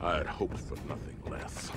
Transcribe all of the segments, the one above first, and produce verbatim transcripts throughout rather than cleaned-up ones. I had hoped for nothing less.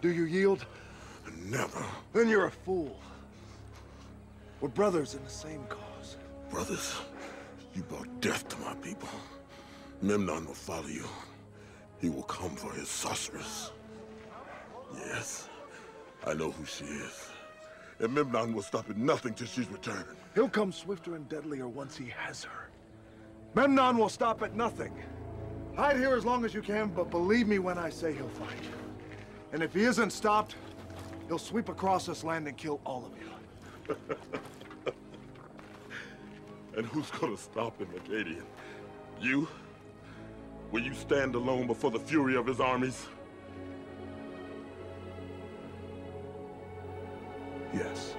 Do you yield? Never. Then you're a fool. We're brothers in the same cause. Brothers? You brought death to my people. Memnon will follow you. He will come for his sorceress. Yes, I know who she is. And Memnon will stop at nothing till she's returned. He'll come swifter and deadlier once he has her. Memnon will stop at nothing. Hide here as long as you can, but believe me when I say he'll fight you. And if he isn't stopped, he'll sweep across this land and kill all of you. And who's gonna stop him, Akkadian? You? Will you stand alone before the fury of his armies? Yes.